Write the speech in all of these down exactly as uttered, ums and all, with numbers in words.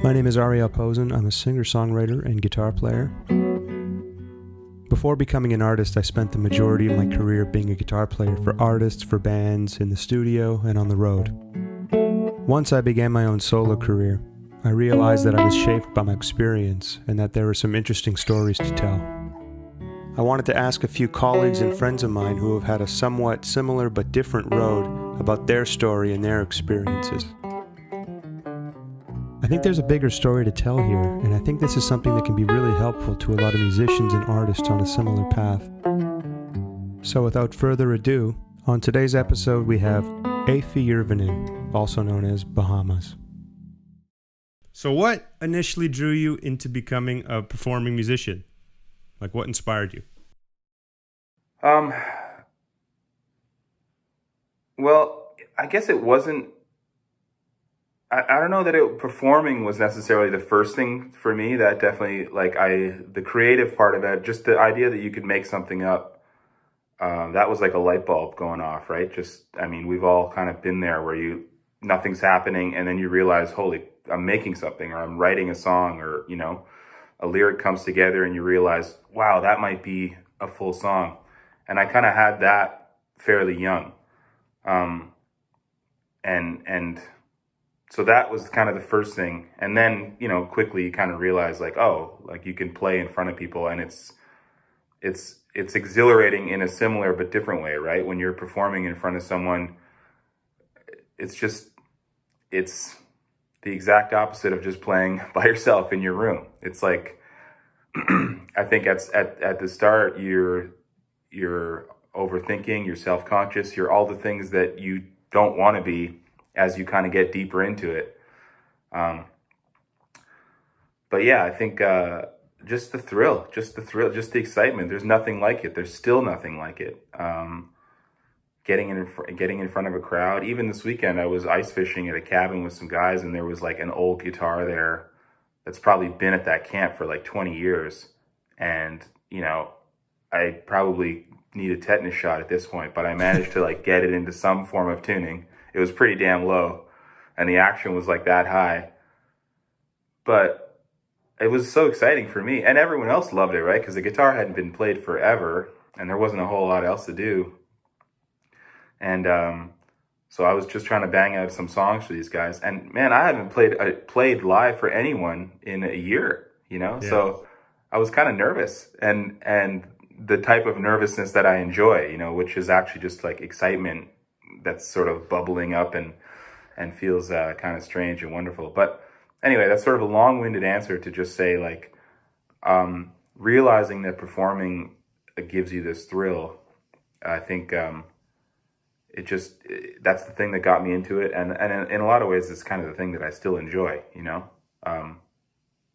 My name is Ariel Posen. I'm a singer-songwriter and guitar player. Before becoming an artist, I spent the majority of my career being a guitar player for artists, for bands, in the studio, and on the road. Once I began my own solo career, I realized that I was shaped by my experience and that there were some interesting stories to tell. I wanted to ask a few colleagues and friends of mine who have had a somewhat similar but different road about their story and their experiences. I think there's a bigger story to tell here, and I think this is something that can be really helpful to a lot of musicians and artists on a similar path. So without further ado, on today's episode we have Afie Jurvanen, also known as Bahamas. So what initially drew you into becoming a performing musician? Like, what inspired you? Um, well, I guess it wasn't, I, I don't know that it, performing was necessarily the first thing for me. That definitely, like I, the creative part of it, just the idea that you could make something up, um, that was like a light bulb going off, right? Just, I mean, we've all kind of been there where you, nothing's happening. And then you realize, holy, I'm making something, or I'm writing a song, or, you know, a lyric comes together and you realize, wow, that might be a full song. And I kind of had that fairly young. Um, and, and so that was kind of the first thing. And then, you know, quickly you kind of realize like, oh, like you can play in front of people, and it's, it's, it's exhilarating in a similar but different way, right? When you're performing in front of someone, it's just, it's the exact opposite of just playing by yourself in your room. It's like, I think at, at, at the start, you're, you're overthinking, you're self-conscious, you're all the things that you don't want to be as you kind of get deeper into it. Um, but yeah, I think uh, just the thrill, just the thrill, just the excitement. There's nothing like it. There's still nothing like it. Um, Getting in, getting in front of a crowd. Even this weekend, I was ice fishing at a cabin with some guys, and there was like an old guitar there that's probably been at that camp for like twenty years. And, you know, I probably need a tetanus shot at this point, but I managed to like get it into some form of tuning. It was pretty damn low, and the action was like that high. But it was so exciting for me, and everyone else loved it, right? Because the guitar hadn't been played forever, and there wasn't a whole lot else to do. And um, so I was just trying to bang out some songs for these guys. And man, I haven't played uh, played live for anyone in a year, you know? Yeah. So I was kind of nervous, and and the type of nervousness that I enjoy, you know, which is actually just like excitement that's sort of bubbling up and, and feels uh, kind of strange and wonderful. But anyway, that's sort of a long-winded answer to just say like, um, realizing that performing gives you this thrill, I think... Um, It just, it, that's the thing that got me into it. And, and in, in a lot of ways, it's kind of the thing that I still enjoy, you know? Um,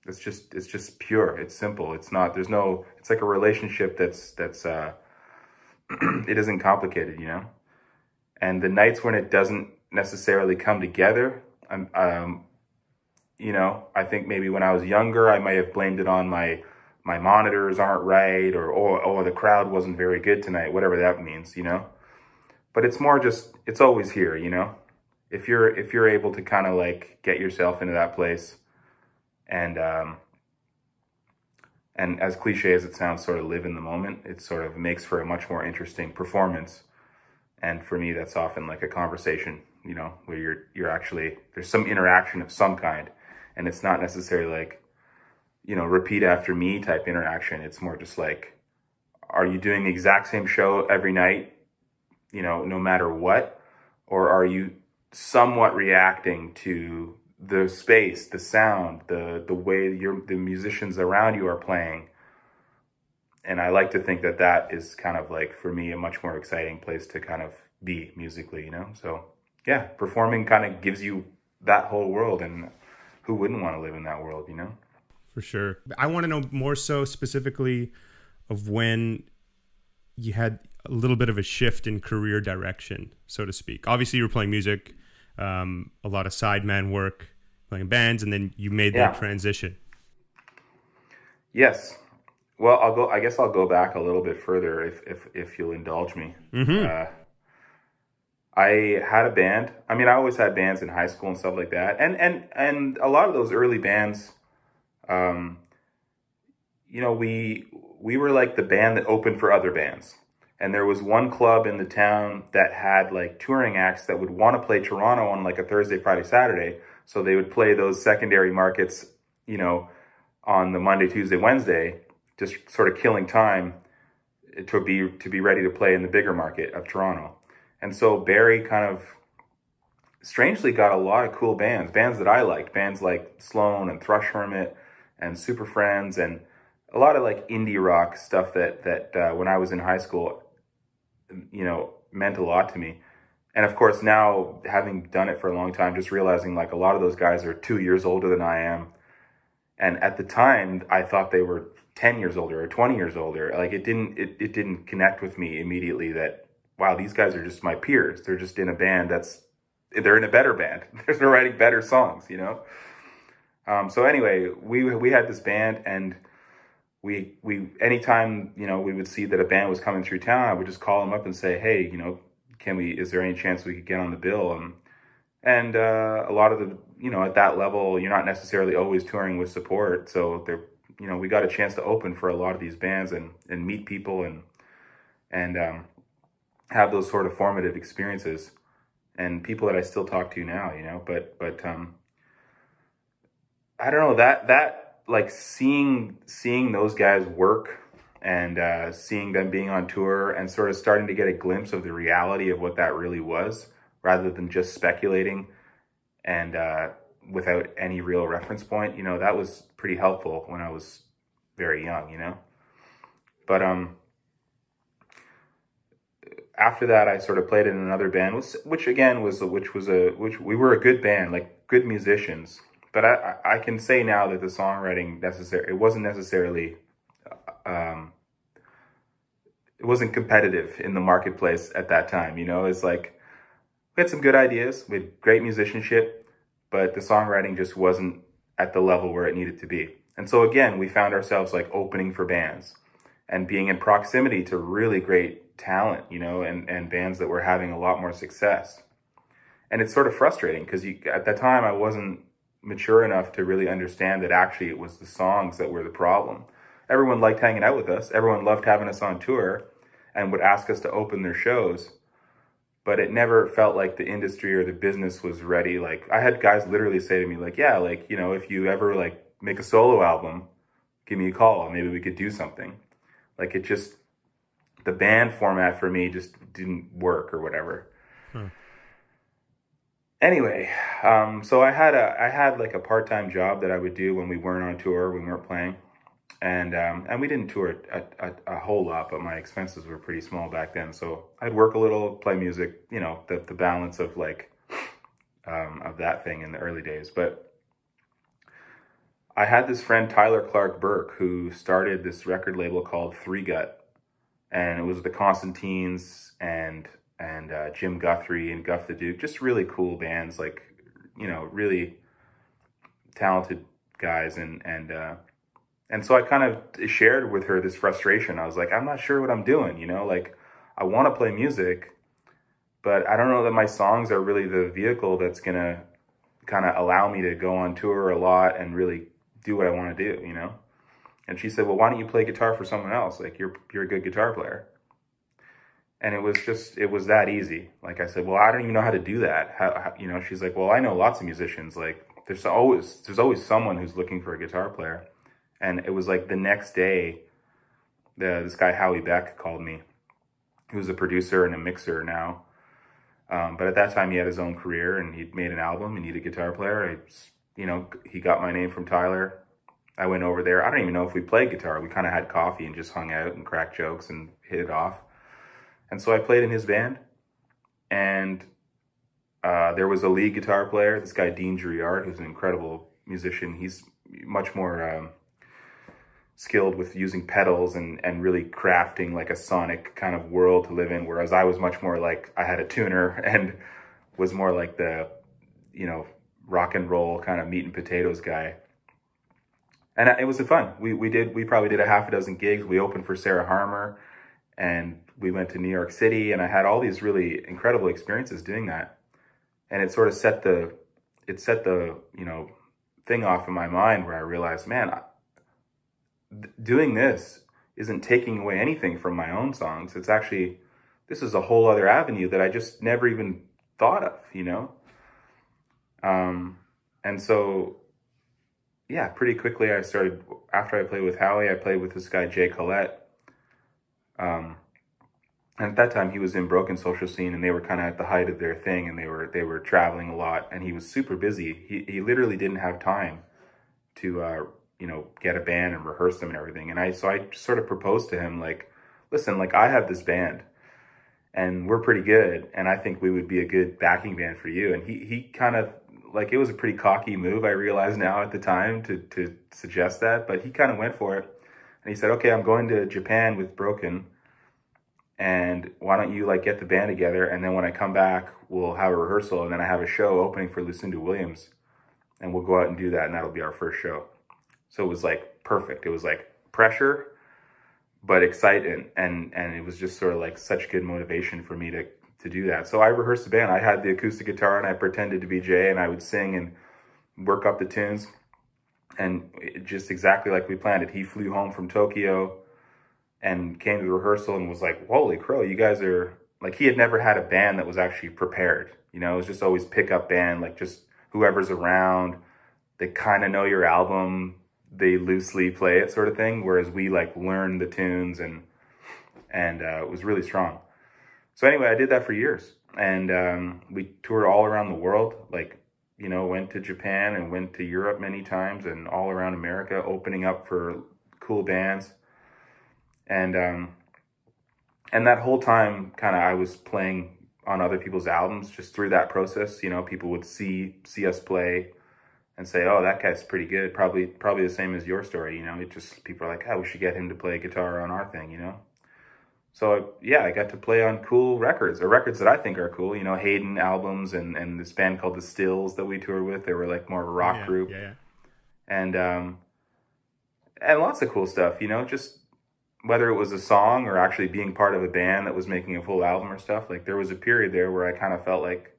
it's just, it's just pure. It's simple. It's not, there's no, it's like a relationship that's, that's, uh, it isn't complicated, you know? And the nights when it doesn't necessarily come together, I'm, um, you know, I think maybe when I was younger, I might have blamed it on my, my monitors aren't right, or, or, or the crowd wasn't very good tonight, whatever that means, you know? But it's more just, it's always here, you know? If you're if you're able to kind of like get yourself into that place, and um, and as cliche as it sounds, sort of live in the moment, it sort of makes for a much more interesting performance. And for me, that's often like a conversation, you know, where you're you're actually, there's some interaction of some kind, and it's not necessarily like, you know, repeat after me type interaction. It's more just like, are you doing the exact same show every night, you know, no matter what? Or are you somewhat reacting to the space, the sound, the the way your the musicians around you are playing? And I like to think that that is kind of like, for me, a much more exciting place to kind of be musically, you know? So yeah, performing kind of gives you that whole world, and who wouldn't want to live in that world, you know? For sure. I want to know more so specifically of when you had a little bit of a shift in career direction, so to speak. Obviously you were playing music, um, a lot of sideman work, playing bands, and then you made yeah. that transition. Yes. Well, I'll go, I guess I'll go back a little bit further if, if, if you'll indulge me. Mm-hmm. uh, I had a band. I mean, I always had bands in high school and stuff like that. And and and a lot of those early bands, um, you know, we we were like the band that opened for other bands. And there was one club in the town that had like touring acts that would want to play Toronto on like a Thursday, Friday, Saturday. So they would play those secondary markets, you know, on the Monday, Tuesday, Wednesday, just sort of killing time to be to be ready to play in the bigger market of Toronto. And so Barrie kind of strangely got a lot of cool bands, bands that I liked, bands like Sloan and Thrush Hermit and Super Friends and a lot of like indie rock stuff that, that uh, when I was in high school, you know, meant a lot to me. And of course now, having done it for a long time, just realizing like a lot of those guys are two years older than I am. And at the time, I thought they were ten years older or twenty years older. Like it didn't, it, it didn't connect with me immediately that, wow, these guys are just my peers. They're just in a band that's, they're in a better band. They're writing better songs, you know? Um, so anyway, we we had this band, and we, we anytime, you know, we would see that a band was coming through town, I would just call them up and say, hey, you know, can we, is there any chance we could get on the bill? And, and uh, a lot of the, you know, at that level, you're not necessarily always touring with support. So they're, you know, we got a chance to open for a lot of these bands and, and meet people and, and, um, have those sort of formative experiences, and people that I still talk to now, you know, but, but, um, I don't know, that, that, like seeing, seeing those guys work and, uh, seeing them being on tour and sort of starting to get a glimpse of the reality of what that really was, rather than just speculating and, uh, without any real reference point, you know, that was pretty helpful when I was very young, you know, but, um, after that, I sort of played in another band, which, which again was, which was a, which we were a good band, like good musicians. But I, I can say now that the songwriting necessary, it wasn't necessarily, um, it wasn't competitive in the marketplace at that time. You know, it's like we had some good ideas, we had great musicianship, but the songwriting just wasn't at the level where it needed to be. And so again, we found ourselves like opening for bands and being in proximity to really great talent, you know, and, and bands that were having a lot more success. And it's sort of frustrating because you, at that time I wasn't mature enough to really understand that actually it was the songs that were the problem. Everyone liked hanging out with us. Everyone loved having us on tour and would ask us to open their shows. But it never felt like the industry or the business was ready. Like I had guys literally say to me like, yeah, like, you know, if you ever like make a solo album, give me a call. Maybe we could do something. Like it just, the band format for me just didn't work or whatever. Hmm. Anyway, um, so I had a, I had like a part-time job that I would do when we weren't on tour, when we weren't playing. And, um, and we didn't tour a, a, a whole lot, but my expenses were pretty small back then. So I'd work a little, play music, you know, the, the balance of like, um, of that thing in the early days. But I had this friend, Tyler Clark Burke, who started this record label called Three Gut. And it was the Constantines and and uh, Jim Guthrie and Guff the Duke, just really cool bands, like, you know, really talented guys. And and uh, and so I kind of shared with her this frustration. I was like, I'm not sure what I'm doing, you know, like I want to play music, but I don't know that my songs are really the vehicle that's going to kind of allow me to go on tour a lot and really do what I want to do, you know. And she said, well, why don't you play guitar for someone else? Like, you're, you're a good guitar player. And it was just, it was that easy. Like, I said, well, I don't even know how to do that. How, how, you know, she's like, well, I know lots of musicians. Like, there's always, there's always someone who's looking for a guitar player. And it was like the next day, the, this guy, Howie Beck, called me, who's a producer and a mixer now. Um, but at that time, he had his own career, and he'd made an album, and he had a guitar player. I, you know, he got my name from Tyler. I went over there. I don't even know if we played guitar. We kind of had coffee and just hung out and cracked jokes and hit it off. And so I played in his band. And uh, there was a lead guitar player, this guy, Dean Girard, who's an incredible musician. He's much more um, skilled with using pedals and, and really crafting like a sonic kind of world to live in. Whereas I was much more like, I had a tuner and was more like the, you know, rock and roll kind of meat and potatoes guy. And it was fun. We we did we probably did a half a dozen gigs. We opened for Sarah Harmer, and we went to New York City, and I had all these really incredible experiences doing that. And it sort of set the, it set the, you know, thing off in my mind where I realized, man, I, th doing this isn't taking away anything from my own songs. It's actually, this is a whole other avenue that I just never even thought of, you know? Um, and so, yeah, pretty quickly I started, after I played with Howie, I played with this guy, Jay Collette. Um, and at that time he was in Broken Social Scene, and they were kind of at the height of their thing, and they were, they were traveling a lot, and he was super busy. He, he literally didn't have time to, uh, you know, get a band and rehearse them and everything. And I, so I sort of proposed to him, like, listen, like, I have this band and we're pretty good, and I think we would be a good backing band for you. And he, he kind of, like, it was a pretty cocky move, I realize now at the time, to, to suggest that, but he kind of went for it. And he said, okay, I'm going to Japan with Broken, and why don't you, like, get the band together, and then when I come back, we'll have a rehearsal, and then I have a show opening for Lucinda Williams, and we'll go out and do that, and that'll be our first show. So it was, like, perfect. It was, like, pressure, but excitement, and, and it was just sort of, like, such good motivation for me to to do that. So I rehearsed the band. I had the acoustic guitar and I pretended to be Jay, and I would sing and work up the tunes, and it just exactly like we planned it. He flew home from Tokyo and came to the rehearsal and was like, holy crow, you guys are, like, he had never had a band that was actually prepared. You know, it was just always pickup band, like just whoever's around, they kind of know your album, they loosely play it sort of thing. Whereas we, like, learned the tunes, and, and uh, it was really strong. So anyway, I did that for years, and um, we toured all around the world, like, you know, went to Japan and went to Europe many times, and all around America, opening up for cool bands. And, um, and that whole time, kind of, I was playing on other people's albums just through that process. You know, people would see, see us play and say, oh, that guy's pretty good. Probably, probably the same as your story. You know, it just, people are like, oh, we should get him to play guitar on our thing, you know? So, yeah, I got to play on cool records, or records that I think are cool, you know, Hayden albums, and, and this band called The Stills that we toured with. They were, like, more of a rock yeah, group. Yeah, yeah. And, um, and lots of cool stuff, you know, just whether it was a song or actually being part of a band that was making a full album or stuff. Like, there was a period there where I kind of felt like,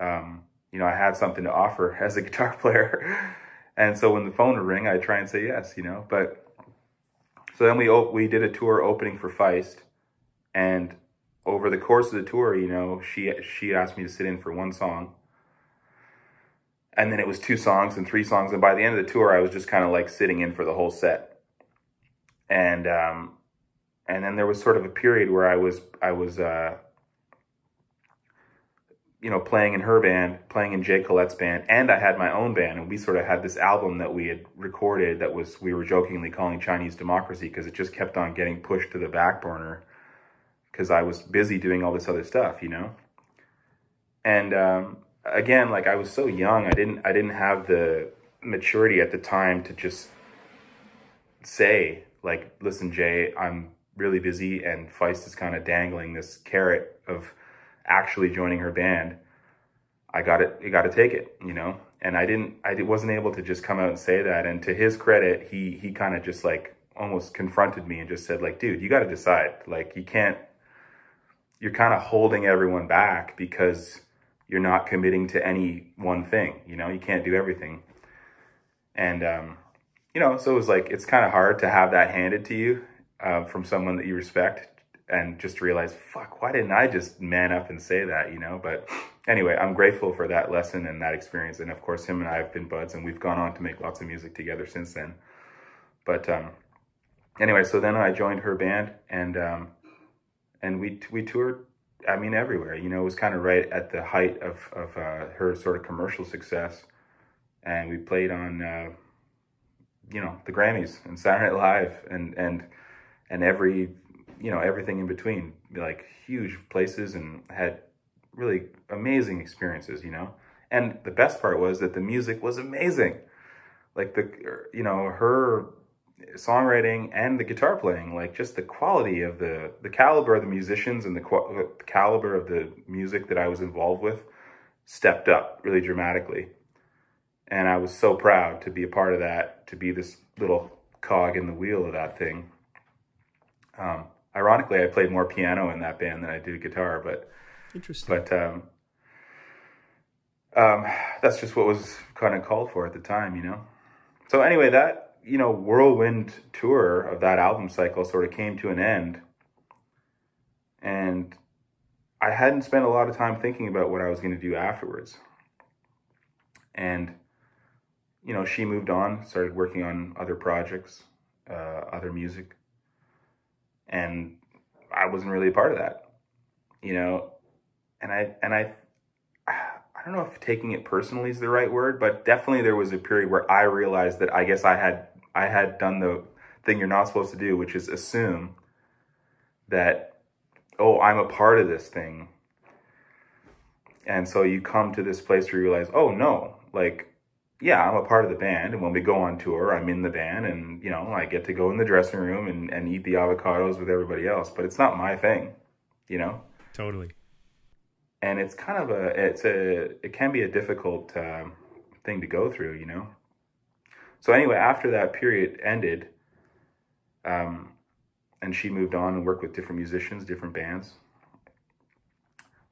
um, you know, I had something to offer as a guitar player. And so when the phone would ring, I'd try and say yes, you know, but... So then we we did a tour opening for Feist, and over the course of the tour, you know, she she asked me to sit in for one song, and then it was two songs and three songs, and by the end of the tour, I was just kind of like sitting in for the whole set, and um, and then there was sort of a period where I was I was uh, you know, playing in her band, playing in Jay Collette's band, and I had my own band, and we sort of had this album that we had recorded that was, we were jokingly calling Chinese Democracy, because it just kept on getting pushed to the back burner because I was busy doing all this other stuff, you know? And um, again, like, I was so young, I didn't, I didn't have the maturity at the time to just say, like, listen, Jay, I'm really busy, and Feist is kind of dangling this carrot of actually joining her band. I got it. I got to take it, you know? And I didn't, I wasn't able to just come out and say that. And to his credit, he, he kind of just, like, almost confronted me and just said, like, dude, you got to decide. Like, you can't, you're kind of holding everyone back because you're not committing to any one thing. You know, you can't do everything. And, um, you know, so it was like, it's kind of hard to have that handed to you, uh, from someone that you respect, and just realize, fuck, why didn't I just man up and say that, you know? But anyway, I'm grateful for that lesson and that experience. And of course, him and I have been buds, and we've gone on to make lots of music together since then. But um, anyway, so then I joined her band, and um, and we we toured, I mean, everywhere. You know, it was kind of right at the height of, of uh, her sort of commercial success. And we played on, uh, you know, the Grammys and Saturday Night Live, and, and, and every... you know, everything in between, like huge places, and had really amazing experiences, you know? And the best part was that the music was amazing. Like the, you know, her songwriting and the guitar playing, like just the quality of the, the caliber of the musicians and the, the caliber of the music that I was involved with stepped up really dramatically. And I was so proud to be a part of that, to be this little cog in the wheel of that thing. Um, Ironically, I played more piano in that band than I did guitar, but interesting. But um, um, that's just what was kind of called for at the time, you know. So anyway, that you know whirlwind tour of that album cycle sort of came to an end, and I hadn't spent a lot of time thinking about what I was going to do afterwards. And you know, she moved on, started working on other projects, uh, other music. And I wasn't really a part of that, you know, and I, and I, I don't know if taking it personally is the right word, but definitely there was a period where I realized that I guess I had, I had done the thing you're not supposed to do, which is assume that, oh, I'm a part of this thing. And so you come to this place where you realize, oh no, like, yeah, I'm a part of the band, and when we go on tour, I'm in the band, and, you know, I get to go in the dressing room and, and eat the avocados with everybody else, but it's not my thing, you know? Totally. And it's kind of a, it's a, it can be a difficult um, thing to go through, you know? So anyway, after that period ended, um, and she moved on and worked with different musicians, different bands,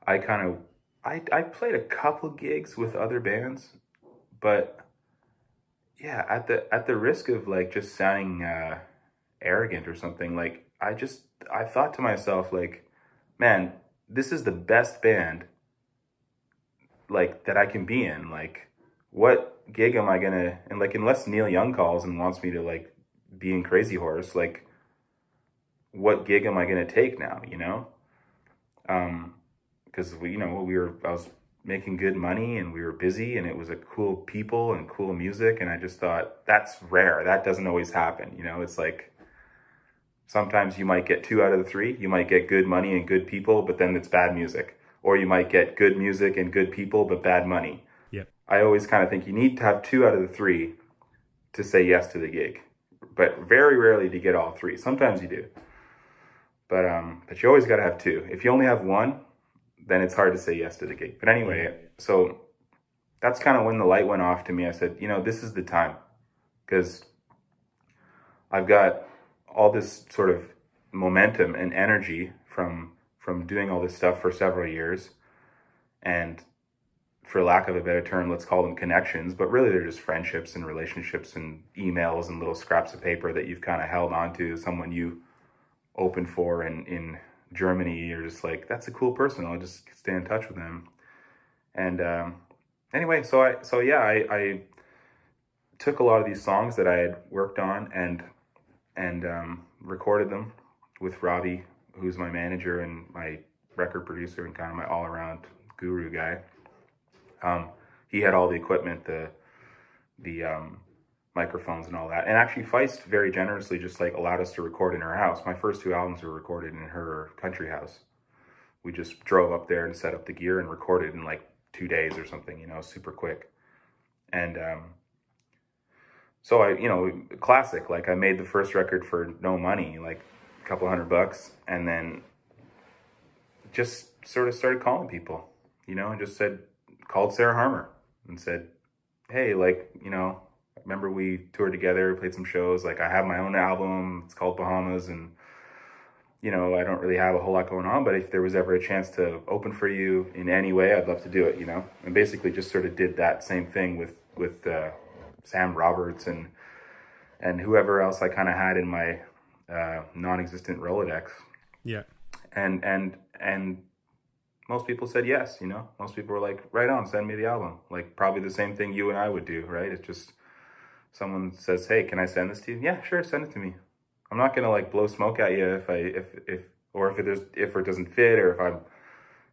I kind of, I, I played a couple gigs with other bands, but yeah, at the at the risk of like just sounding uh, arrogant or something, like I just I thought to myself, like, man, this is the best band like that I can be in. Like, what gig am I gonna and like unless Neil Young calls and wants me to like be in Crazy Horse, like, what gig am I gonna take now? You know, because um, we you know we were I was. making good money, and we were busy, and it was a cool people and cool music. And I just thought, that's rare. That doesn't always happen. You know, it's like, sometimes you might get two out of the three, you might get good money and good people, but then it's bad music, or you might get good music and good people, but bad money. Yeah. I always kind of think you need to have two out of the three to say yes to the gig, but very rarely do you get all three. Sometimes you do, but, um, but you always got to have two. If you only have one, then it's hard to say yes to the gig. But anyway, so that's kind of when the light went off to me. I said, you know, this is the time, because I've got all this sort of momentum and energy from, from doing all this stuff for several years. And for lack of a better term, let's call them connections, but really they're just friendships and relationships and emails and little scraps of paper that you've kind of held onto, someone you open for in, in, Germany, you're just like, that's a cool person, I'll just stay in touch with them. And um, anyway, so I, so yeah, I, I took a lot of these songs that I had worked on and and um, recorded them with Robbie, who's my manager and my record producer and kind of my all-around guru guy. Um, he had all the equipment, the the um, microphones and all that. And actually Feist very generously just like allowed us to record in her house. My first two albums were recorded in her country house. We just drove up there and set up the gear and recorded in like two days or something, you know, super quick. And um, so I, you know, classic, like I made the first record for no money, like a couple hundred bucks. And then just sort of started calling people, you know, and just said, called Sarah Harmer and said, hey, like, you know, remember we toured together, played some shows, like I have my own album, it's called Bahamas, and you know, I don't really have a whole lot going on, but if there was ever a chance to open for you in any way, I'd love to do it, you know. And basically just sort of did that same thing with with uh, Sam Roberts and and whoever else I kind of had in my uh, non-existent Rolodex. Yeah. And and and most people said yes, you know. Most people were like, right on, send me the album. Like probably the same thing you and I would do, right? It's just someone says, hey, can I send this to you? Yeah, sure, send it to me. I'm not gonna like blow smoke at you if I if if or if it is if it doesn't fit, or if I'm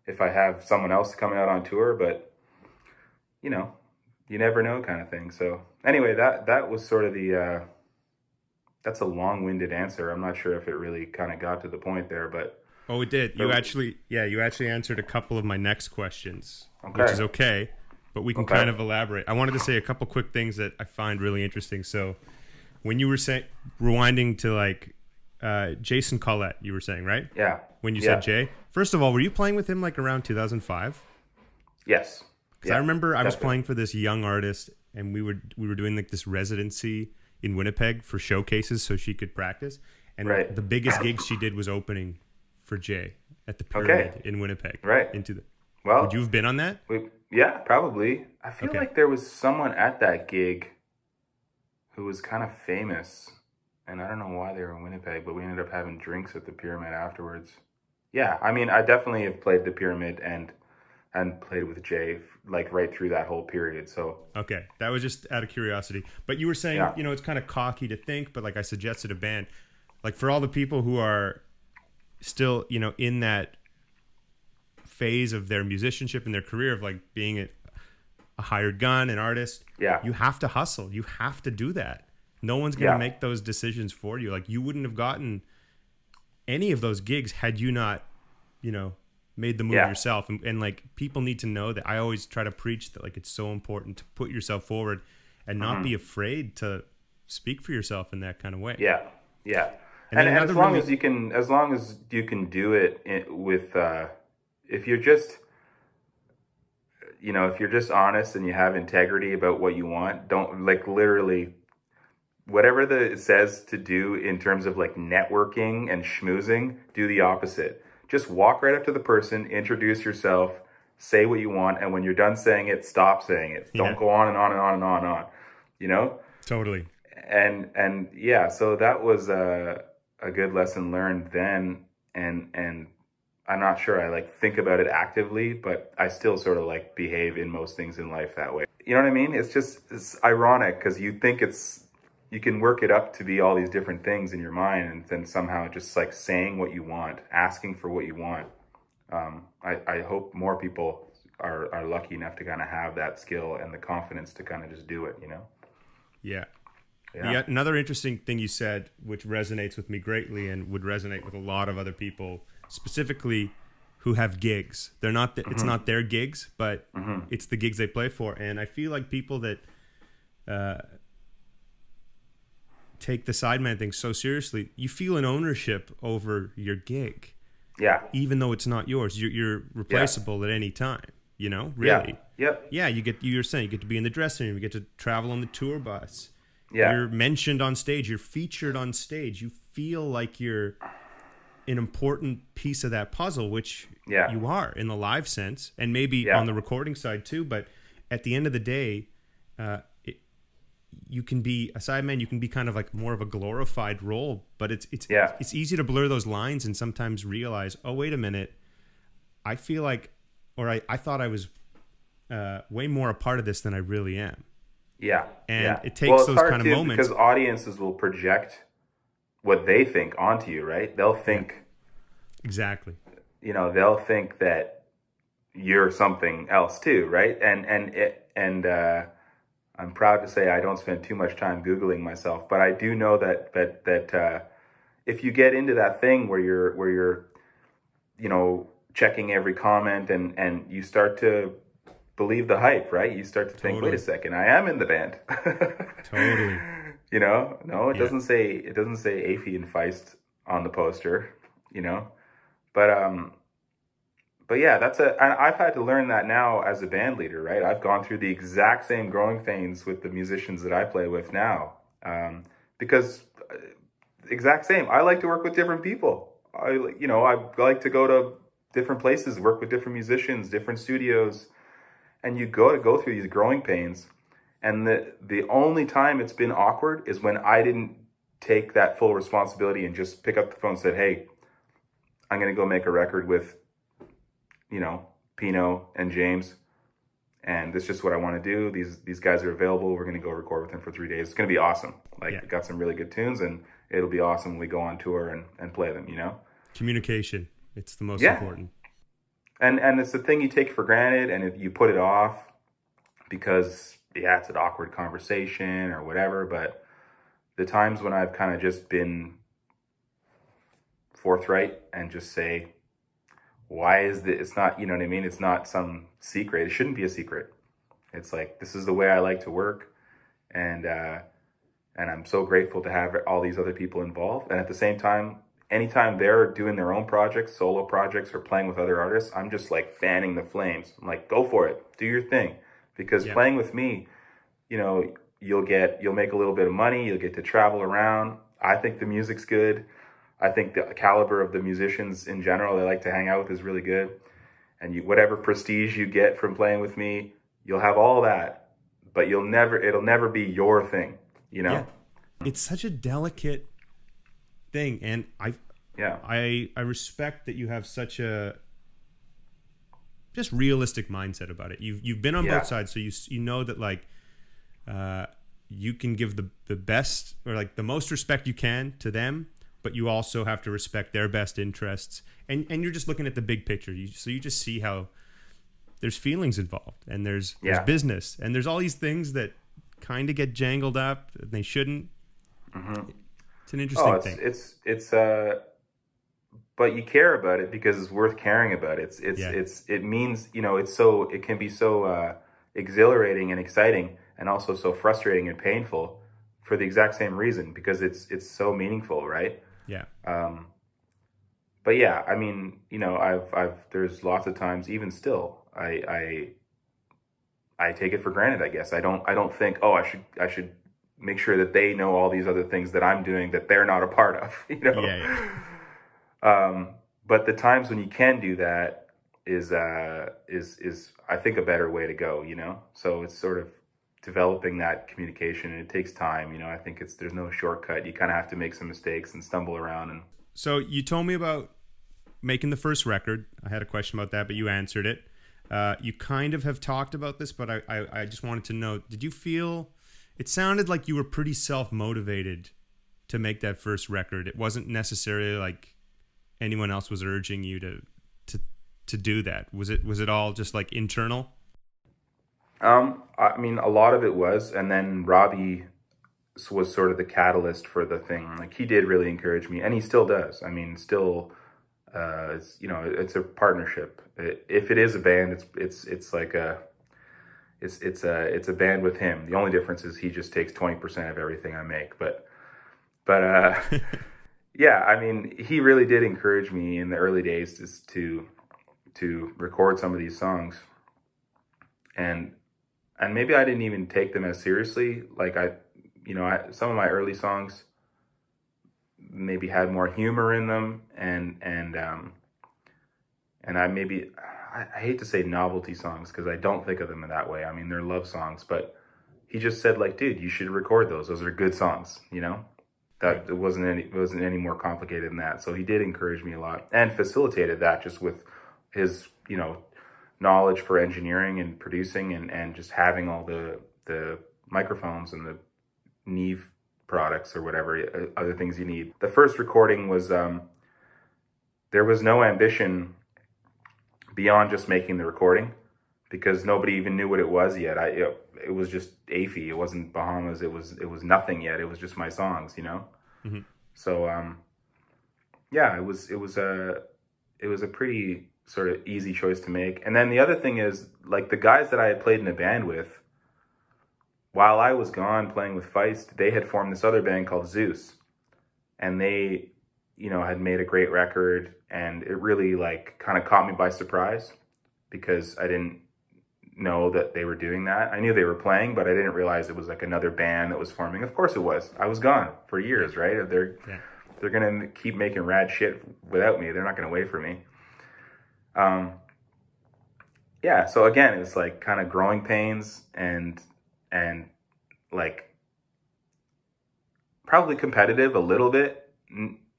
if I have someone else coming out on tour, but you know, you never know kind of thing. So anyway, that that was sort of the uh that's a long-winded answer. I'm not sure if it really kind of got to the point there, but oh, it did. You actually yeah, you actually answered a couple of my next questions, okay. Which is okay. But we can okay. kind of elaborate. I wanted to say a couple quick things that I find really interesting. So when you were saying, rewinding to like uh, Jason Collette, you were saying, right? Yeah. When you yeah. said Jay. First of all, were you playing with him like around two thousand five? Yes. Because yeah, I remember I definitely. was playing for this young artist, and we were, we were doing like this residency in Winnipeg for showcases so she could practice. And right. the biggest gig she did was opening for Jay at the Pyramid okay. in Winnipeg. Right. Into the, well, would you have been on that? We, yeah, probably. I feel okay. like there was someone at that gig who was kind of famous. And I don't know why they were in Winnipeg, but we ended up having drinks at the Pyramid afterwards. Yeah, I mean, I definitely have played the Pyramid and and played with Jay, like, right through that whole period, so. Okay, that was just out of curiosity. But you were saying, yeah. you know, it's kind of cocky to think, but like I suggested a band. Like, for all the people who are still, you know, in that phase of their musicianship and their career of, like, being a, a hired gun, an artist, yeah. you have to hustle. You have to do that. No one's going to yeah. make those decisions for you. Like, you wouldn't have gotten any of those gigs had you not, you know, made the move yeah. yourself. And, and, like, people need to know that. I always try to preach that, like, it's so important to put yourself forward and not mm-hmm. be afraid to speak for yourself in that kind of way. Yeah, yeah. And, and, and as long really as you can, as long as you can do it in, with, uh, if you're just... you know, if you're just honest and you have integrity about what you want, don't, like, literally... whatever the it says to do in terms of, like, networking and schmoozing, do the opposite. Just walk right up to the person, introduce yourself, say what you want, and when you're done saying it, stop saying it. Yeah. Don't go on and on and on and on and on, you know? Totally. And, and yeah, so that was a, a good lesson learned then, and, and I'm not sure I, like, think about it actively, but I still sort of, like, behave in most things in life that way. You know what I mean? It's just, it's ironic, because you think it's, you can work it up to be all these different things in your mind, and then somehow just, like, saying what you want, asking for what you want. Um, I, I hope more people are, are lucky enough to kind of have that skill and the confidence to kind of just do it, you know? Yeah. Yeah. Yeah. Another interesting thing you said, which resonates with me greatly and would resonate with a lot of other people, specifically who have gigs. They're not, the, mm-hmm. it's not their gigs, but mm-hmm. it's the gigs they play for. And I feel like people that, uh, take the sideman thing so seriously, you feel an ownership over your gig. Yeah. Even though it's not yours, you're, you're replaceable yeah. at any time, you know, really. Yeah. Yep. Yeah. You get, you're saying you get to be in the dressing room, you get to travel on the tour bus. Yeah. You're mentioned on stage, you're featured on stage. You feel like you're an important piece of that puzzle, which yeah. you are in the live sense, and maybe yeah. on the recording side too. But at the end of the day, uh, you can be a sideman, you can be kind of like more of a glorified role, but it's it's yeah. it's easy to blur those lines and sometimes realize, oh, wait a minute, I feel like, or I, I thought I was uh, way more a part of this than I really am. Yeah. And yeah. it takes well, those kind of moments. Because audiences will project what they think onto you, right? They'll think. Yeah. Exactly. You know, they'll think that you're something else too, right? And, and, it, and, uh, I'm proud to say I don't spend too much time Googling myself, but I do know that that that uh, if you get into that thing where you're where you're, you know, checking every comment and and you start to believe the hype, right? You start to totally. think, wait a second, I am in the band. Totally. You know, no, it yeah. doesn't say it doesn't say Afie and Feist on the poster, you know, but um. But yeah, that's a, I've had to learn that now as a band leader, right? I've gone through the exact same growing pains with the musicians that I play with now. Um, because exact same, I like to work with different people. I, you know, I like to go to different places, work with different musicians, different studios, and you go to go through these growing pains. And the, the only time it's been awkward is when I didn't take that full responsibility and just pick up the phone and said, hey, I'm going to go make a record with, you know, Pino and James, and this is just what I want to do. These these guys are available. We're going to go record with them for three days. It's going to be awesome. Like, yeah. got some really good tunes, and it'll be awesome when we go on tour and, and play them, you know? Communication. It's the most yeah. important. And and it's the thing you take for granted, and it, you put it off because, yeah, it's an awkward conversation or whatever, but the times when I've kind of just been forthright and just say, why is it, it's not, you know what I mean? It's not some secret. It shouldn't be a secret. It's like, this is the way I like to work. And, uh, and I'm so grateful to have all these other people involved. And at the same time, anytime they're doing their own projects, solo projects, or playing with other artists, I'm just like fanning the flames. I'm like, go for it, do your thing. Because yeah. playing with me, you know, you'll get, you'll make a little bit of money. You'll get to travel around. I think the music's good. I think the caliber of the musicians in general they like to hang out with is really good. And you, whatever prestige you get from playing with me, you'll have all that, but you'll never, it'll never be your thing, you know? Yeah. It's such a delicate thing. And I, yeah, I, I respect that you have such a just realistic mindset about it. You've, you've been on yeah. both sides. So you, you know that like, uh, you can give the, the best or like the most respect you can to them, but you also have to respect their best interests. And and you're just looking at the big picture. You, so you just see how there's feelings involved and there's, yeah. there's business and there's all these things that kind of get jangled up and they shouldn't. Mm-hmm. It's an interesting oh, it's, thing. It's, it's, uh, but you care about it because it's worth caring about. It's, it's, yeah. it's, it means, you know, it's so, it can be so, uh, exhilarating and exciting and also so frustrating and painful for the exact same reason, because it's, it's so meaningful. Right. Yeah. Um, but yeah, I mean, you know, I've, I've, there's lots of times, even still, I, I, I take it for granted, I guess. I don't, I don't think, oh, I should, I should make sure that they know all these other things that I'm doing that they're not a part of, you know? Yeah, yeah. Um, but the times when you can do that is, uh, is, is I think a better way to go, you know? So it's sort of developing that communication, and it takes time, you know? I think it's, there's no shortcut. You kind of have to make some mistakes and stumble around. And so you told me about making the first record. I had a question about that, but you answered it. Uh, you kind of have talked about this, but I, I, I just wanted to know, did you feel, it sounded like you were pretty self-motivated to make that first record. It wasn't necessarily like anyone else was urging you to, to, to do that. Was it, was it all just like internal? Um, I mean, a lot of it was, and then Robbie was sort of the catalyst for the thing. Like he did really encourage me, and he still does. I mean, still, uh, it's, you know, it's a partnership. If it is a band, it's, it's, it's like a, it's, it's a, it's a band with him. The only difference is he just takes twenty percent of everything I make, but, but, uh, yeah, I mean, he really did encourage me in the early days just to, to record some of these songs, and, and maybe I didn't even take them as seriously. Like I, you know, I, some of my early songs maybe had more humor in them, and, and, um, and I maybe, I hate to say novelty songs because I don't think of them in that way. I mean, they're love songs, but he just said like, dude, you should record those. Those are good songs, you know? That it wasn't any, it wasn't any more complicated than that. So he did encourage me a lot and facilitated that just with his, you know, knowledge for engineering and producing and, and just having all the, the microphones and the Neve products or whatever, other things you need. The first recording was, um, there was no ambition beyond just making the recording, because nobody even knew what it was yet. I, it, it was just Afie. It wasn't Bahamas. It was, it was nothing yet. It was just my songs, you know? Mm-hmm. So, um, yeah, it was, it was a, it was a pretty sort of easy choice to make. And then the other thing is like the guys that I had played in a band with while I was gone playing with Feist, they had formed this other band called Zeus, and they, you know, had made a great record, and it really like kind of caught me by surprise because I didn't know that they were doing that. I knew they were playing, but I didn't realize it was like another band that was forming. Of course it was. I was gone for years, right? They're, yeah. they're going to keep making rad shit without me. They're not going to wait for me. Um, yeah. So again, it was like kind of growing pains and, and like probably competitive a little bit.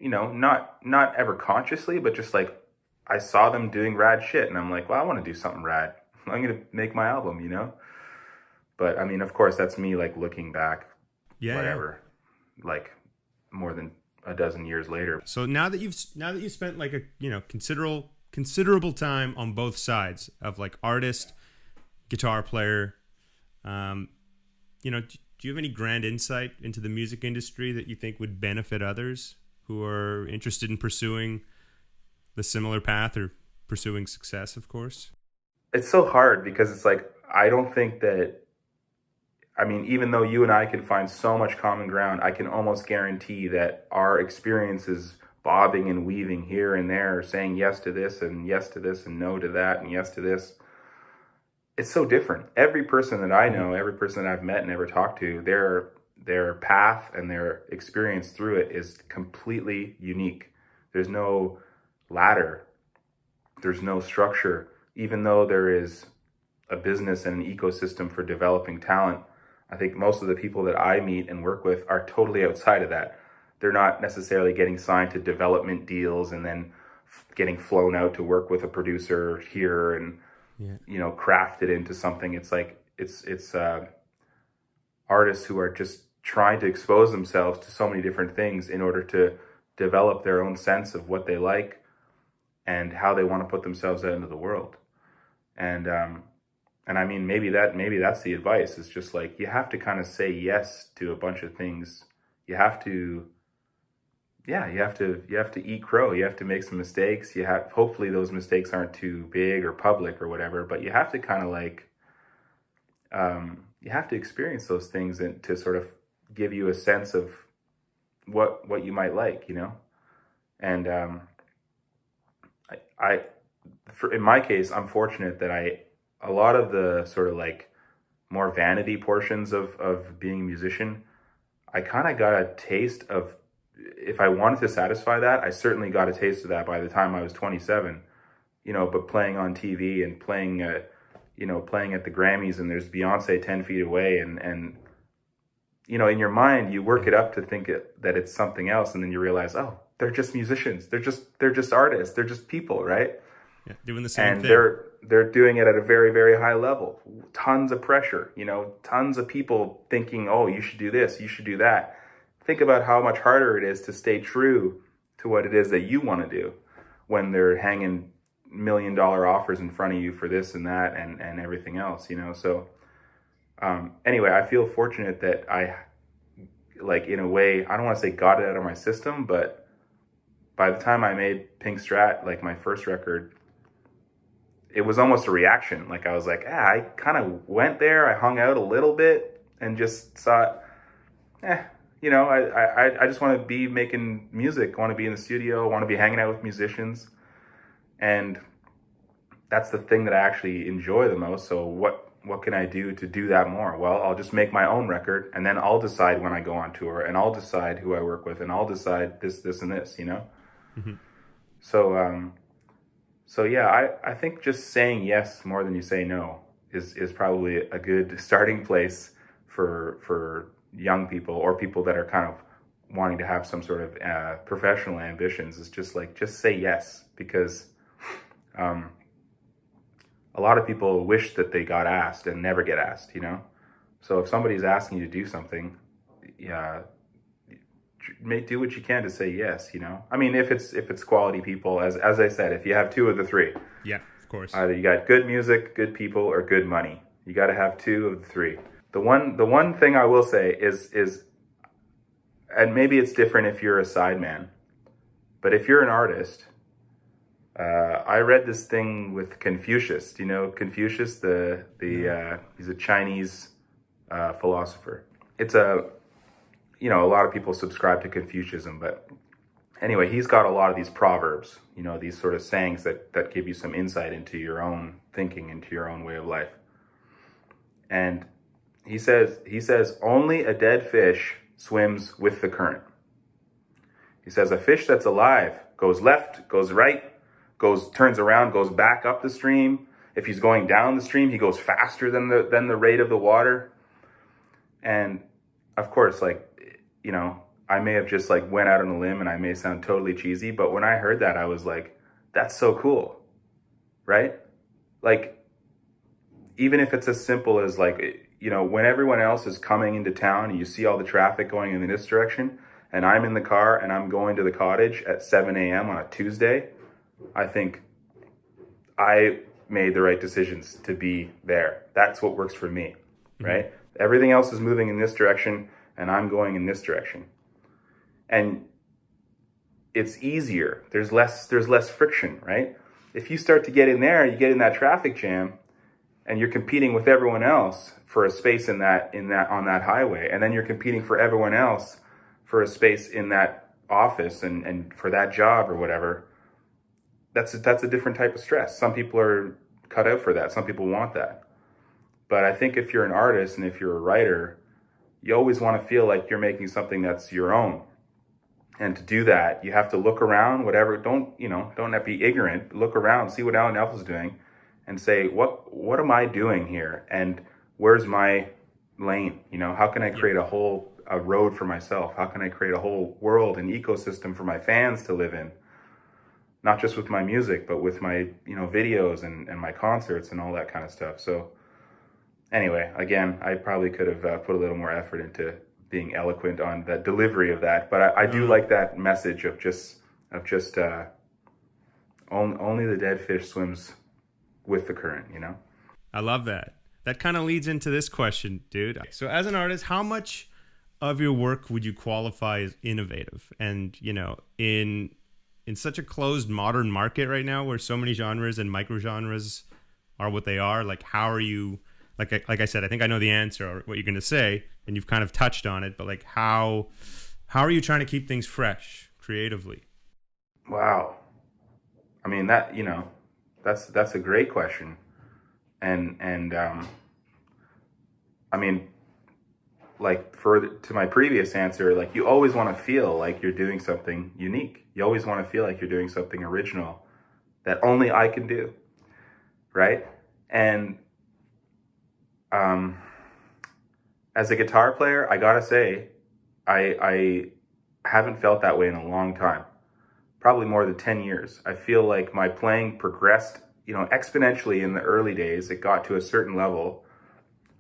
You know, not, not ever consciously, but just like, I saw them doing rad shit and I'm like, well, I want to do something rad. I'm going to make my album, you know? But I mean, of course that's me like looking back, yeah, whatever, yeah. like more than a dozen years later. So now that you've, now that you've spent like a, you know, considerable, considerable time on both sides of like artist, guitar player, um, you know, do, do you have any grand insight into the music industry that you think would benefit others who are interested in pursuing the similar path or pursuing success, of course? It's so hard because it's like, I don't think that, I mean, even though you and I can find so much common ground, I can almost guarantee that our experiences bobbing and weaving here and there, saying yes to this and yes to this and no to that and yes to this, it's so different. Every person that I know, every person that I've met and ever talked to, they're their path and their experience through it is completely unique. There's no ladder. There's no structure. Even though there is a business and an ecosystem for developing talent, I think most of the people that I meet and work with are totally outside of that. They're not necessarily getting signed to development deals and then getting flown out to work with a producer here and, yeah. you know, crafted into something. It's like, it's, it's uh, artists who are just trying to expose themselves to so many different things in order to develop their own sense of what they like and how they want to put themselves out into the world. And, um, and I mean, maybe that, maybe that's the advice. It's just like, you have to kind of say yes to a bunch of things. You have to, yeah, you have to, you have to eat crow. You have to make some mistakes. You have, hopefully those mistakes aren't too big or public or whatever, but you have to kind of like, um, you have to experience those things and to sort of give you a sense of what, what you might like, you know? And, um, I, I for, in my case, I'm fortunate that I, a lot of the sort of like more vanity portions of, of being a musician, I kind of got a taste of, if I wanted to satisfy that, I certainly got a taste of that by the time I was twenty-seven, you know, but playing on T V and playing, uh, you know, playing at the Grammys and there's Beyonce ten feet away and, and, you know, in your mind, you work it up to think it, that it's something else. And then you realize, oh, they're just musicians. They're just, they're just artists. They're just people, right? Yeah, doing the same and thing. They're, they're doing it at a very, very high level. Tons of pressure, you know, tons of people thinking, oh, you should do this, you should do that. Think about how much harder it is to stay true to what it is that you want to do when they're hanging million dollar offers in front of you for this and that and, and everything else, you know? So, um, anyway, I feel fortunate that I, like, in a way, I don't want to say got it out of my system, but by the time I made Pink Strat, like my first record, it was almost a reaction. Like I was like, ah, I kind of went there. I hung out a little bit and just thought, eh, you know, I, I, I just want to be making music. I want to be in the studio. I want to be hanging out with musicians. And that's the thing that I actually enjoy the most. So what, what can I do to do that more? Well, I'll just make my own record and then I'll decide when I go on tour and I'll decide who I work with and I'll decide this, this, and this, you know? Mm-hmm. So, um, So yeah, I, I think just saying yes more than you say no is, is probably a good starting place for, for young people or people that are kind of wanting to have some sort of uh, professional ambitions. It's just like, just say yes, because um, a lot of people wish that they got asked and never get asked, you know? So if somebody's asking you to do something, yeah, do what you can to say yes, you know? I mean, if it's if it's quality people, as as I said, if you have two of the three. Yeah, of course. Either you got good music, good people, or good money. You got to have two of the three. The one the one thing I will say is, is, and maybe it's different if you're a sideman, but if you're an artist, uh, I read this thing with Confucius. Do you know Confucius? The, the uh, he's a Chinese uh, philosopher. It's a... You know, a lot of people subscribe to Confucianism, but anyway, he's got a lot of these proverbs, you know, these sort of sayings that, that give you some insight into your own thinking, into your own way of life. And he says, he says, only a dead fish swims with the current. He says, a fish that's alive goes left, goes right, goes, turns around, goes back up the stream. If he's going down the stream, he goes faster than the, than the rate of the water. And of course, like, you know, I may have just like went out on a limb and I may sound totally cheesy, but when I heard that, I was like, that's so cool, right? Like, even if it's as simple as like, you know, when everyone else is coming into town and you see all the traffic going in this direction and I'm in the car and I'm going to the cottage at seven A M on a Tuesday, I think I made the right decisions to be there. That's what works for me, mm-hmm. right? Everything else is moving in this direction and I'm going in this direction. And it's easier. There's less, there's less friction, right? If you start to get in there, you get in that traffic jam and you're competing with everyone else for a space in that, in that, on that highway. And then you're competing for everyone else for a space in that office and, and for that job or whatever. That's a, that's a different type of stress. Some people are cut out for that. Some people want that. But I think if you're an artist and if you're a writer, you always want to feel like you're making something that's your own. And to do that, you have to look around, whatever, don't, you know, don't be ignorant, look around, see what everyone else is doing and say, what, what am I doing here? And where's my lane? You know, how can I create a whole a road for myself? How can I create a whole world and ecosystem for my fans to live in? Not just with my music, but with my, you know, videos and, and my concerts and all that kind of stuff. So anyway, again, I probably could have uh, put a little more effort into being eloquent on the delivery of that, but I, I do like that message of just of just uh, on, only the dead fish swims with the current, you know? I love that. That kind of leads into this question, dude. So as an artist, how much of your work would you qualify as innovative? And, you know, in in such a closed modern market right now where so many genres and micro genres are what they are, like how are you, like, like I said, I think I know the answer or what you're going to say, and you've kind of touched on it, but like how, how are you trying to keep things fresh creatively? Wow. I mean, that, you know, that's, that's a great question. And, and, um, I mean, like further to my previous answer, like you always want to feel like you're doing something unique. You always want to feel like you're doing something original that only I can do. Right. And, um, as a guitar player, I gotta say, I, I haven't felt that way in a long time, probably more than ten years. I feel like my playing progressed, you know, exponentially in the early days. It got to a certain level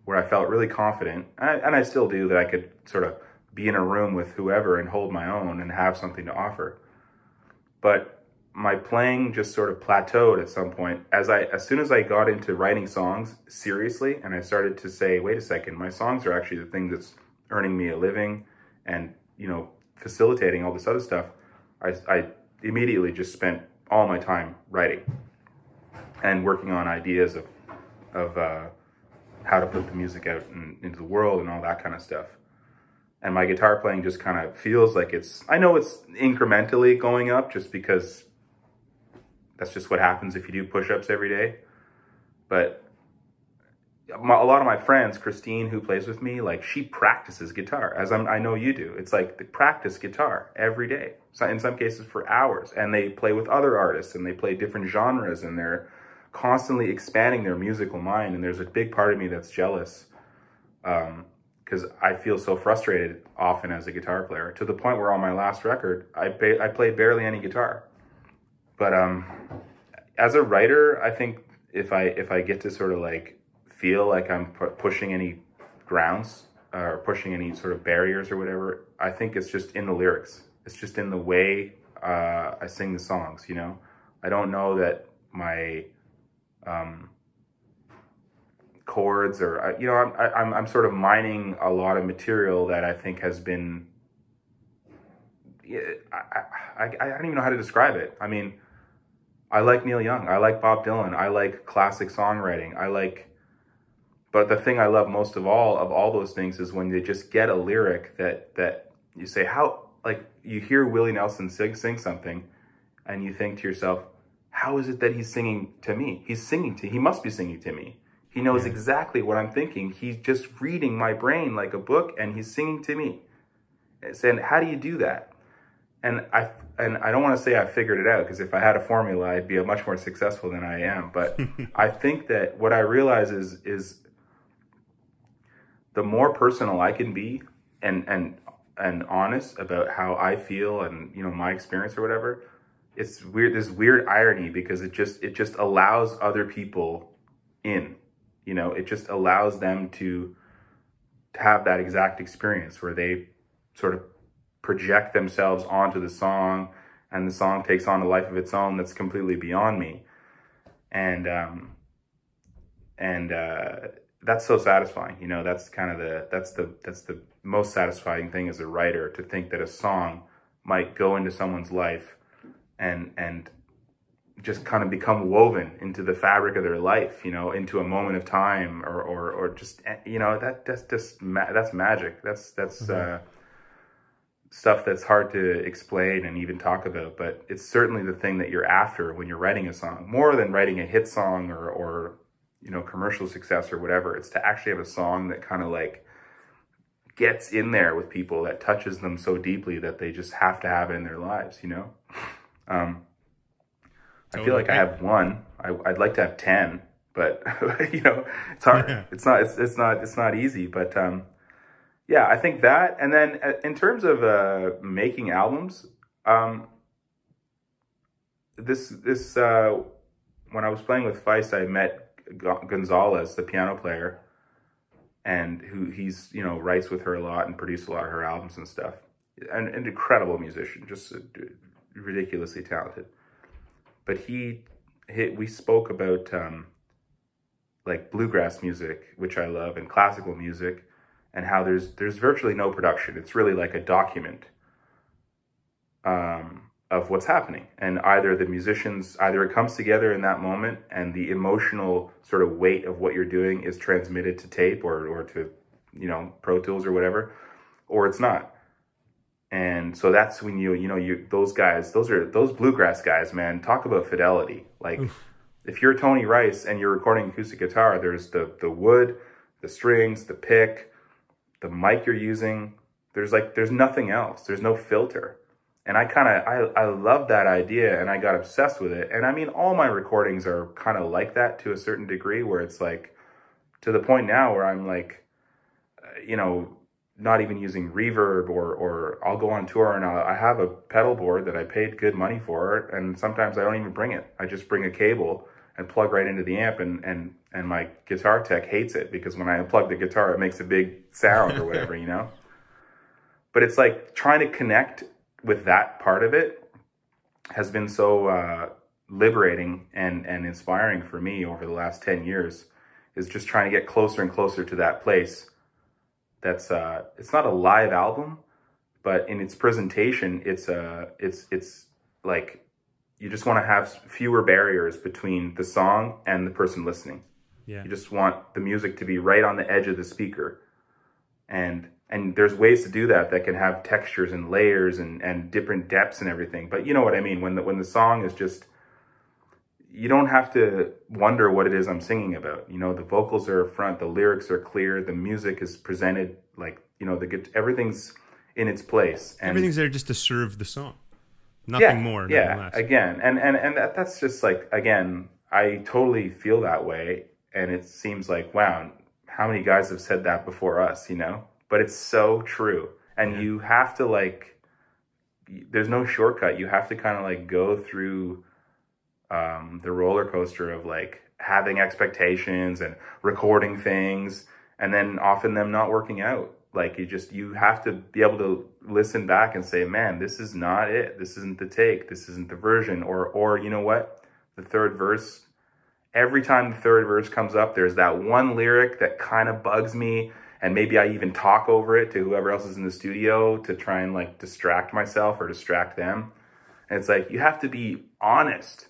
where I felt really confident, and I, and I still do, that I could sort of be in a room with whoever and hold my own and have something to offer. But my playing just sort of plateaued at some point. As I, as soon as I got into writing songs seriously, and I started to say, wait a second, my songs are actually the thing that's earning me a living and, you know, facilitating all this other stuff, I, I immediately just spent all my time writing and working on ideas of, of uh, how to put the music out in, into the world and all that kind of stuff. And my guitar playing just kind of feels like it's, I know it's incrementally going up just because that's just what happens if you do push-ups every day. But my, a lot of my friends, Christine, who plays with me, like she practices guitar, as I'm, I know you do. It's like they practice guitar every day, so in some cases for hours. And they play with other artists and they play different genres and they're constantly expanding their musical mind. And there's a big part of me that's jealous um, because I feel so frustrated often as a guitar player, to the point where on my last record, I, I played barely any guitar. But um, as a writer, I think if I if I get to sort of like feel like I'm pu pushing any grounds uh, or pushing any sort of barriers or whatever, I think it's just in the lyrics. It's just in the way uh, I sing the songs. You know, I don't know that my um, chords or you know I'm I'm I'm sort of mining a lot of material that I think has been. I, I I don't even know how to describe it. I mean. I like Neil Young, I like Bob Dylan, I like classic songwriting, I like, but the thing I love most of all, of all those things, is when they just get a lyric that, that you say, how, like, you hear Willie Nelson sing, sing something, and you think to yourself, how is it that he's singing to me? He's singing to, he must be singing to me. He knows exactly what I'm thinking. He's just reading my brain like a book, and he's singing to me. It's, and how do you do that? And I, and I don't want to say I figured it out, because if I had a formula, I'd be much more successful than I am. But I think that what I realize is, is the more personal I can be and, and, and honest about how I feel and, you know, my experience or whatever, it's weird, this weird irony, because it just, it just allows other people in, you know, it just allows them to, to have that exact experience where they sort of project themselves onto the song, and the song takes on a life of its own that's completely beyond me. And um, and uh, that's so satisfying, you know. That's kind of the that's the that's the most satisfying thing as a writer, to think that a song might go into someone's life and and just kind of become woven into the fabric of their life, you know, into a moment of time, or or or just, you know, that that's just ma that's magic. That's that's. Mm-hmm. uh, stuff that's hard to explain and even talk about, but it's certainly the thing that you're after when you're writing a song, more than writing a hit song or, or you know, commercial success or whatever. It's to actually have a song that kind of like gets in there with people, that touches them so deeply that they just have to have it in their lives, you know? Um, I feel like I have one. I, I'd like to have ten, but you know, it's hard. Yeah. It's not, it's, it's not, it's not easy, but, um, yeah, I think that. And then in terms of, uh, making albums, um, this, this, uh, when I was playing with Feist, I met G Gonzalez, the piano player, and who he's, you know, writes with her a lot and produced a lot of her albums and stuff. An, an incredible musician, just ridiculously talented. But he, he we spoke about, um, like bluegrass music, which I love, and classical music, and how there's, there's virtually no production. It's really like a document, um, of what's happening. And either the musicians, either it comes together in that moment and the emotional sort of weight of what you're doing is transmitted to tape or, or to, you know, Pro Tools or whatever, or it's not. And so that's when you, you know, you, those guys, those are, those bluegrass guys, man, talk about fidelity. Like Oof. If you're Tony Rice and you're recording acoustic guitar, there's the, the wood, the strings, the pick, the mic you're using. There's like, there's nothing else. There's no filter. And I kind of, I, I love that idea and I got obsessed with it. And I mean, all my recordings are kind of like that to a certain degree, where it's like, to the point now where I'm like, you know, not even using reverb, or, or I'll go on tour and I'll, I have a pedal board that I paid good money for. And sometimes I don't even bring it. I just bring a cable and plug right into the amp, and, and, and my guitar tech hates it because when I unplug the guitar, it makes a big sound or whatever, you know, but it's like trying to connect with that part of it has been so uh, liberating and, and inspiring for me over the last ten years, is just trying to get closer and closer to that place. That's uh, it's not a live album, but in its presentation, it's uh, it's, it's like, you just want to have fewer barriers between the song and the person listening. Yeah. You just want the music to be right on the edge of the speaker. And And there's ways to do that that can have textures and layers and, and different depths and everything. But you know what I mean? When the, when the song is just, you don't have to wonder what it is I'm singing about. You know, the vocals are up front, the lyrics are clear, the music is presented like, you know, the everything's in its place. And everything's there just to serve the song. Nothing yeah, more, nothing yeah, less. Again, and, and, and that, that's just like, again, I totally feel that way. And it seems like, wow, how many guys have said that before us, you know? But it's so true. And yeah. you have to like, there's no shortcut. You have to kind of like go through um, the roller coaster of like having expectations and recording things, and then often them not working out. Like you just, you have to be able to listen back and say, man, this is not it. This isn't the take. This isn't the version. Or, or you know what? The third verse, every time the third verse comes up, there's that one lyric that kind of bugs me. And maybe I even talk over it to whoever else is in the studio to try and like distract myself or distract them. And it's like, you have to be honest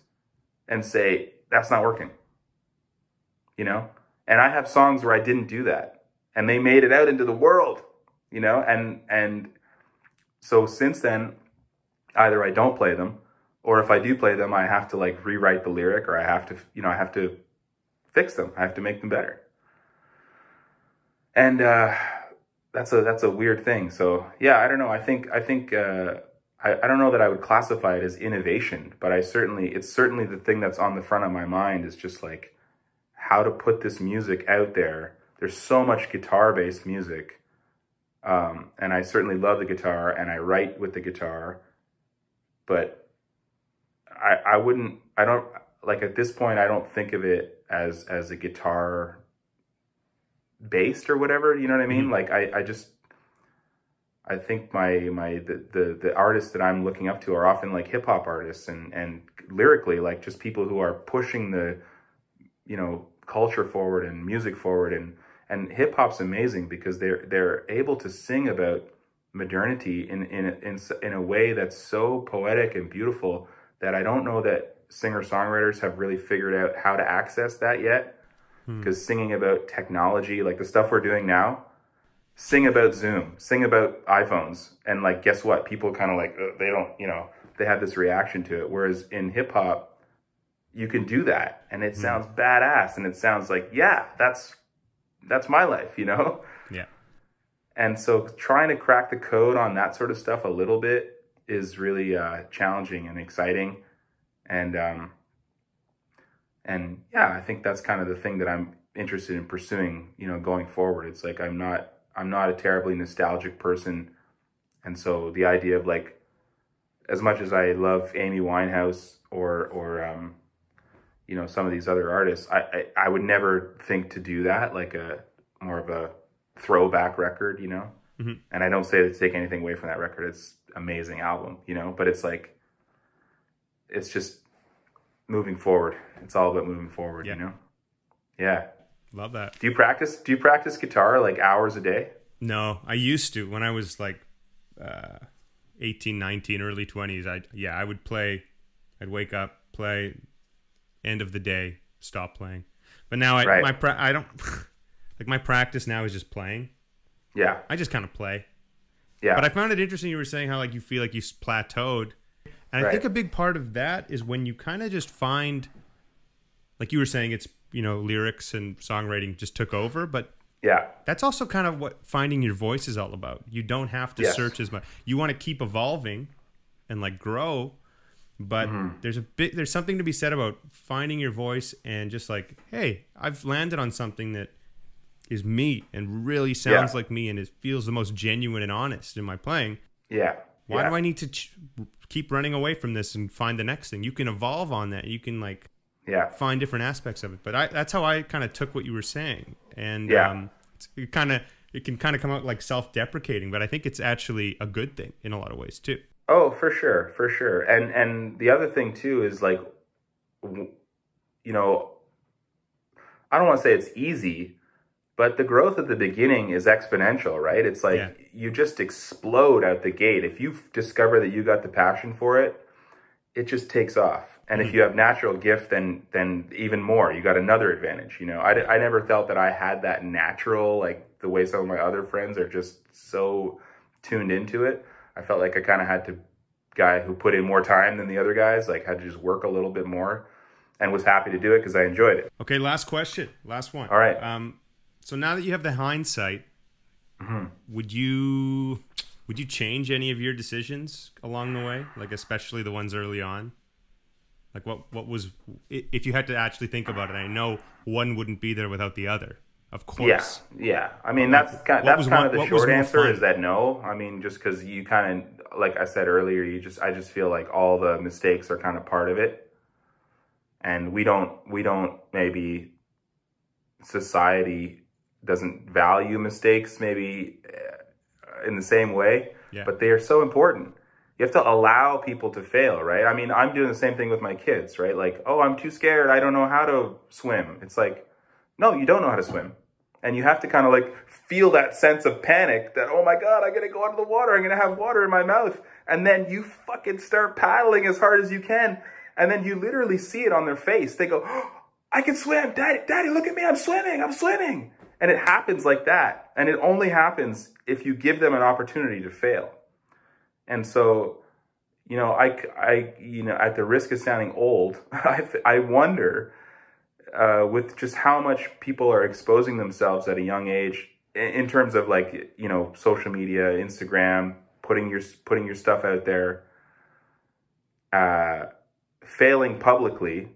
and say, that's not working, you know? And I have songs where I didn't do that and they made it out into the world, you know? And, and so since then, either I don't play them, or if I do play them, I have to like rewrite the lyric, or I have to, you know, I have to fix them. I have to make them better. And uh, that's a that's a weird thing. So yeah, I don't know. I think I think uh, I I don't know that I would classify it as innovation, but I certainly it's certainly the thing that's on the front of my mind is just like how to put this music out there. There's so much guitar-based music, um, and I certainly love the guitar and I write with the guitar, but I I wouldn't I don't like at this point I don't think of it as as a guitar. Based or whatever, you know what I mean? Mm-hmm. Like I, I just, I think my my the, the the artists that I'm looking up to are often like hip hop artists and and lyrically like just people who are pushing the, you know, culture forward and music forward, and and hip hop's amazing because they're they're able to sing about modernity in in in in a way that's so poetic and beautiful that I don't know that singer songwriters have really figured out how to access that yet. Because singing about technology, like the stuff we're doing now, sing about Zoom, sing about iPhones. And like, guess what? People kind of like, they don't, you know, they have this reaction to it. Whereas in hip hop, you can do that. And it sounds mm. badass. And it sounds like, yeah, that's, that's my life, you know? Yeah. And so trying to crack the code on that sort of stuff a little bit is really uh, challenging and exciting. And, um, and yeah, I think that's kind of the thing that I'm interested in pursuing, you know, going forward. It's like, I'm not, I'm not a terribly nostalgic person. And so the idea of like, as much as I love Amy Winehouse or, or, um, you know, some of these other artists, I, I, I would never think to do that, like a more of a throwback record, you know? Mm-hmm. And I don't say to take anything away from that record. It's amazing album, you know, but it's like, it's just moving forward. It's all about moving forward, yeah. You know? Yeah. Love that. Do you practice, do you practice guitar like hours a day? No, I used to when I was like, uh, eighteen, nineteen, early twenties. I, yeah, I would play, I'd wake up, play, end of the day, stop playing. But now I, right. my, pra I don't like my practice now is just playing. Yeah. I just kind of play. Yeah. But I found it interesting. You were saying how like you feel like you plateaued. And right. I think a big part of that is when you kind of just find, like you were saying, it's, you know, lyrics and songwriting just took over, but yeah, that's also kind of what finding your voice is all about. You don't have to yes. search as much. You want to keep evolving and like grow, but mm-hmm. there's a bit, there's something to be said about finding your voice and just like, hey, I've landed on something that is me and really sounds yeah. like me. And it feels the most genuine and honest in my playing. Yeah. Why yeah. do I need to ch keep running away from this and find the next thing? You can evolve on that. You can like yeah. find different aspects of it. But I, that's how I kind of took what you were saying. And yeah. um, it's, it kind of, it can kind of come out like self-deprecating, but I think it's actually a good thing in a lot of ways too. Oh, for sure. For sure. And, and the other thing too is like, you know, I don't want to say it's easy, but the growth at the beginning is exponential, right? It's like yeah. you just explode out the gate. If you discover that you got the passion for it, it just takes off. And mm-hmm. if you have natural gift, then, then even more, you got another advantage. You know, I, I never felt that I had that natural, like the way some of my other friends are just so tuned into it. I felt like I kind of had to, guy who put in more time than the other guys, like had to just work a little bit more and was happy to do it because I enjoyed it. Okay, last question, last one. All right. Um, so now that you have the hindsight, mm-hmm. would you would you change any of your decisions along the way? Like especially the ones early on? Like what, what was, if you had to actually think about it, I know one wouldn't be there without the other. Of course. Yeah, yeah. I mean, that's kind of, that's kind of the short answer is that no. I mean, just because you kind of, like I said earlier, you just, I just feel like all the mistakes are kind of part of it. And we don't, we don't, maybe society doesn't value mistakes maybe in the same way, yeah. but they are so important. You have to allow people to fail, right? I mean, I'm doing the same thing with my kids, right? Like, oh, I'm too scared. I don't know how to swim. It's like, no, you don't know how to swim. And you have to kind of like feel that sense of panic that, oh my God, I'm going to go out of the water. I'm going to have water in my mouth. And then you fucking start paddling as hard as you can. And then you literally see it on their face. They go, oh, I can swim. Daddy, Daddy, look at me. I'm swimming. I'm swimming. And it happens like that. And it only happens if you give them an opportunity to fail. And so, you know, I, I you know, at the risk of sounding old, I, I wonder Uh, with just how much people are exposing themselves at a young age in, in terms of like, you know, social media, Instagram, putting your, putting your stuff out there, uh, failing publicly,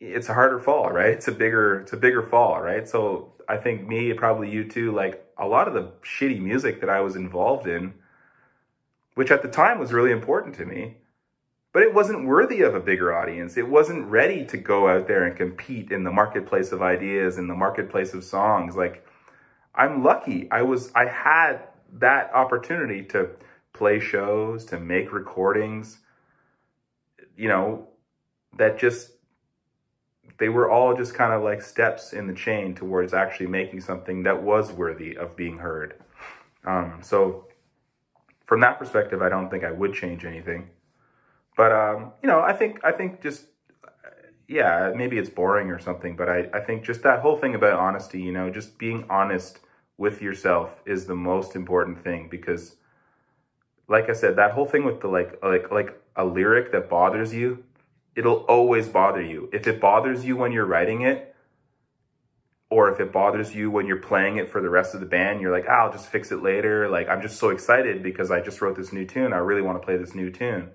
it's a harder fall, right? It's a bigger, it's a bigger fall, right? So I think me, probably you too, like a lot of the shitty music that I was involved in, which at the time was really important to me, but it wasn't worthy of a bigger audience. It wasn't ready to go out there and compete in the marketplace of ideas, in the marketplace of songs. Like, I'm lucky. I was, I had that opportunity to play shows, to make recordings, you know, that just, they were all just kind of like steps in the chain towards actually making something that was worthy of being heard. Um, so from that perspective, I don't think I would change anything. But, um, you know, I think, I think just, yeah, maybe it's boring or something, but I, I think just that whole thing about honesty, you know, just being honest with yourself is the most important thing because, like I said, that whole thing with the, like, like, like a lyric that bothers you, it'll always bother you. If it bothers you when you're writing it, or if it bothers you when you're playing it for the rest of the band, you're like, ah, I'll just fix it later. Like, I'm just so excited because I just wrote this new tune. I really want to play this new tune.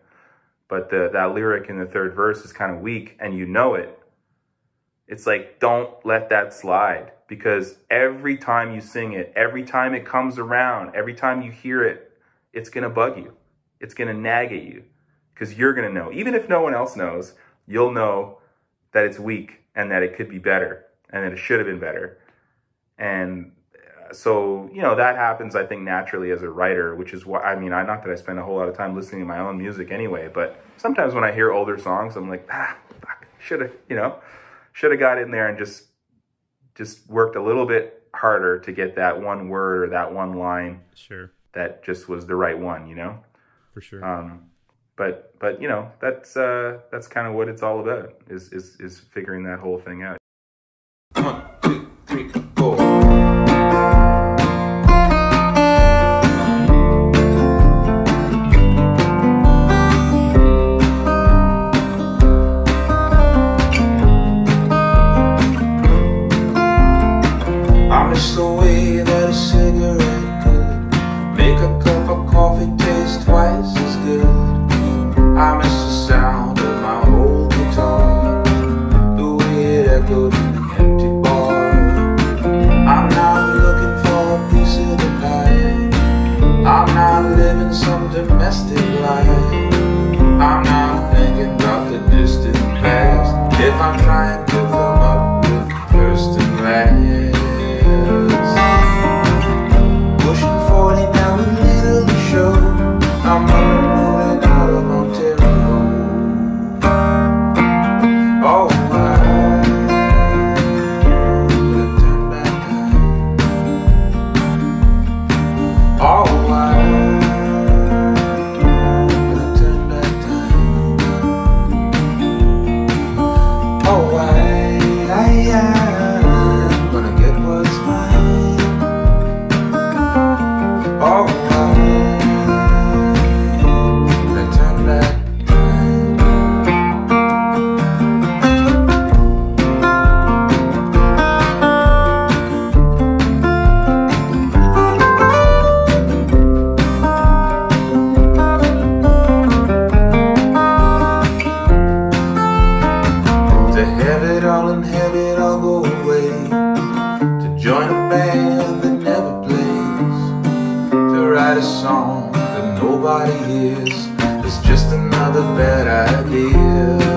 But the, that lyric in the third verse is kind of weak, and you know it. It's like, don't let that slide, because every time you sing it, every time it comes around, every time you hear it, it's going to bug you. It's going to nag at you, because you're going to know. Even if no one else knows, you'll know that it's weak and that it could be better and that it should have been better. And so, you know, that happens, I think, naturally as a writer, which is why, I mean, I'm not that I spend a whole lot of time listening to my own music anyway, but sometimes when I hear older songs, I'm like, ah, fuck, should have, you know, should have got in there and just, just worked a little bit harder to get that one word or that one line. Sure. That just was the right one, you know? For sure. Um, but, but, you know, that's, uh, that's kind of what it's all about, is, is, is figuring that whole thing out. One, two, three, four. I miss the way that a cigarette could make a cup of coffee taste twice as good. I miss the sound of my old guitar, the way it echoed in an empty bar. I'm not looking for a piece of the pie. I'm not living some domestic life. I'm not thinking about the distant past. If I'm trying to come up with first and last. Pushing forty now with little to show. I'm up and moving out of Ontario. Oh, I could turn back time. Oh, I could turn back time. Oh, I, I, I. Song that nobody hears. It's just another bad idea.